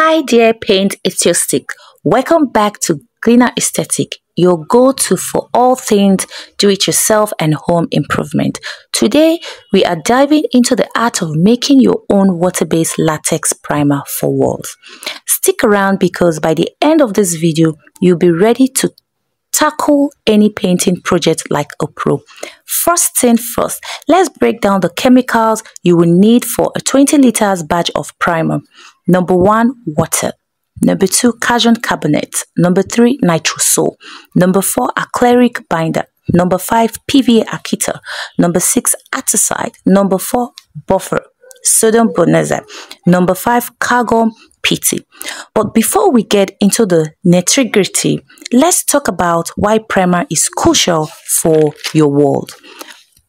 Hi dear paint enthusiasts, welcome back to Glina Artistic, your go-to for all things do-it-yourself and home improvement. Today we are diving into the art of making your own water-based latex primer for walls. Stick around because by the end of this video you'll be ready to tackle any painting project like a pro. First thing first, let's break down the chemicals you will need for a 20 liters batch of primer. Number 1, water. Number 2, calcium carbonate. Number 3, nitrosol. Number 4, acrylic binder. Number 5, PVA Akita. Number 6, aticide. Number 4, buffer, Sodium Bonaza. Number 5, calcium pity. But before we get into the nitty-gritty, let's talk about why primer is crucial for your world.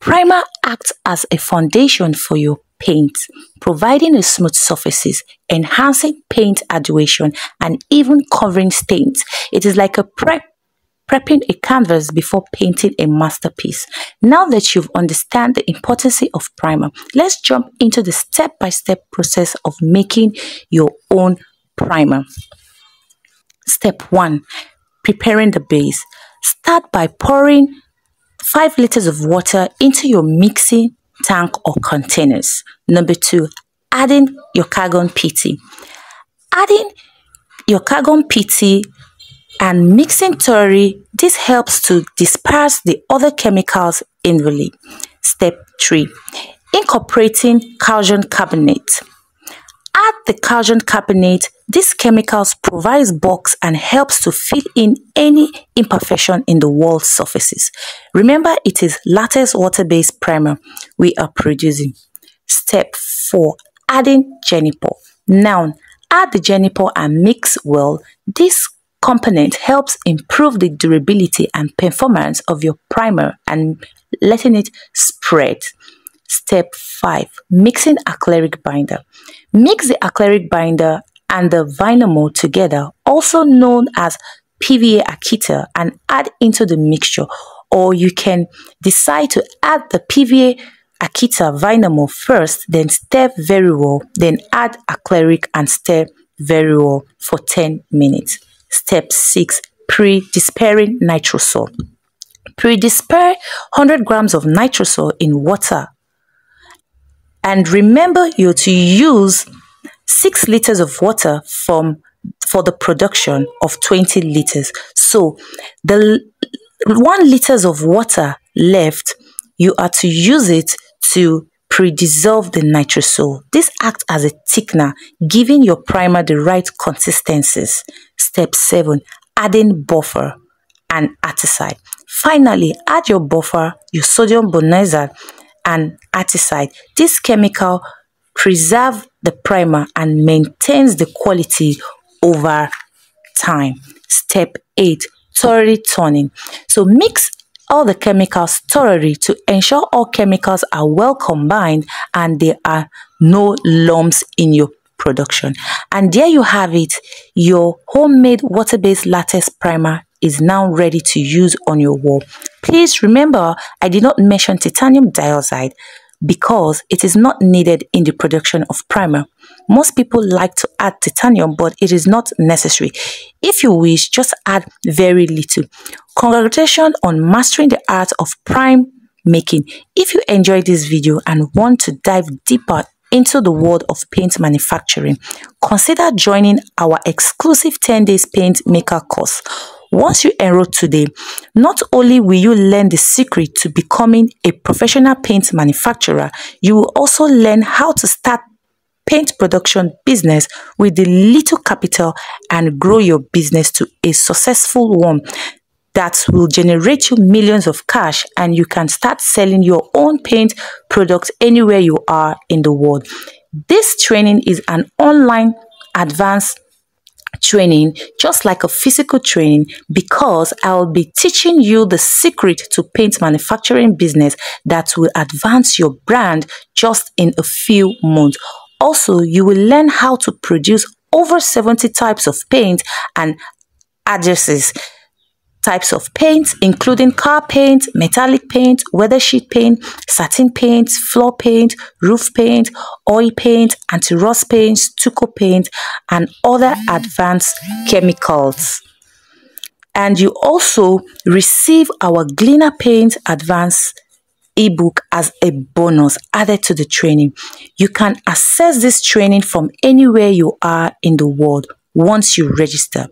Primer acts as a foundation for your paint, providing a smooth surfaces, enhancing paint adhesion, and even covering stains. It is like a prepping a canvas before painting a masterpiece. Now that you've understand the importance of primer, let's jump into the step-by-step process of making your own primer. Step 1, preparing the base. Start by pouring 5 liters of water into your mixing tank or containers. Number 2, adding your calcium pity. Adding your calcium pity and mixing thoroughly, this helps to disperse the other chemicals evenly. Step 3, incorporating calcium carbonate. Add the calcium carbonate. These chemicals provides bulk and helps to fill in any imperfection in the wall surfaces. Remember, it is latex water-based primer we are producing. Step 4, adding genipole. Now, add the genipole and mix well. This component helps improve the durability and performance of your primer and letting it spread. Step 5, mixing acrylic binder. Mix the acrylic binder and the vinamol together, also known as PVA Akita, and add into the mixture, or you can decide to add the PVA Akita vinamol first, then stir very well, then add acrylic and stir very well for 10 minutes. Step 6, pre-dispersing nitrosol. Pre-disperse 100 grams of nitrosol in water. And remember, you're to use 6 liters of water for the production of 20 liters. So the 1 liters of water left, you are to use it to pre-dissolve the nitrosol. This acts as a thickener, giving your primer the right consistencies. Step 7, adding buffer and aticide. Finally, add your buffer, your Sodium Bonaza and aticide. This chemical preserves the primer and maintains the quality over time. Step 8, thoroughly turning. So mix all the chemicals thoroughly to ensure all chemicals are well combined and there are no lumps in your production. And there you have it. Your homemade water-based latex primer is now ready to use on your wall. Please remember, I did not mention titanium dioxide because it is not needed in the production of primer. Most people like to add titanium, but it is not necessary. If you wish, just add very little. Congratulations on mastering the art of primer making. If you enjoyed this video and want to dive deeper into the world of paint manufacturing, consider joining our exclusive 10 days paint maker course. Once you enroll today, not only will you learn the secret to becoming a professional paint manufacturer, you will also learn how to start paint production business with the little capital and grow your business to a successful one that will generate you millions of cash, and you can start selling your own paint products anywhere you are in the world. This training is an online advanced training, just like a physical training, because I'll be teaching you the secret to paint manufacturing business that will advance your brand just in a few months. Also, you will learn how to produce over 70 types of paint and adhesives types of paints, including car paint, metallic paint, weather sheet paint, satin paint, floor paint, roof paint, oil paint, anti-rust paint, stucco paint, and other advanced chemicals. And you also receive our Glina Paint Advanced ebook as a bonus added to the training. You can access this training from anywhere you are in the world once you register.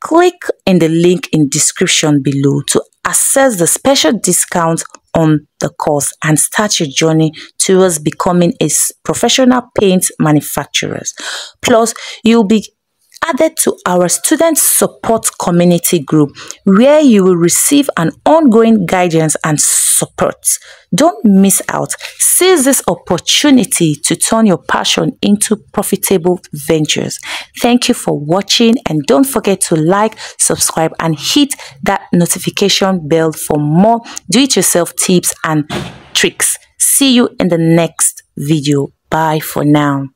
Click in the link in description below to access the special discount on the course and start your journey towards becoming a professional paint manufacturer. Plus, you'll be added to our student support community group where you will receive an ongoing guidance and support. Don't miss out. Seize this opportunity to turn your passion into profitable ventures. Thank you for watching, and don't forget to like, subscribe, and hit that notification bell for more do-it-yourself tips and tricks. See you in the next video. Bye for now.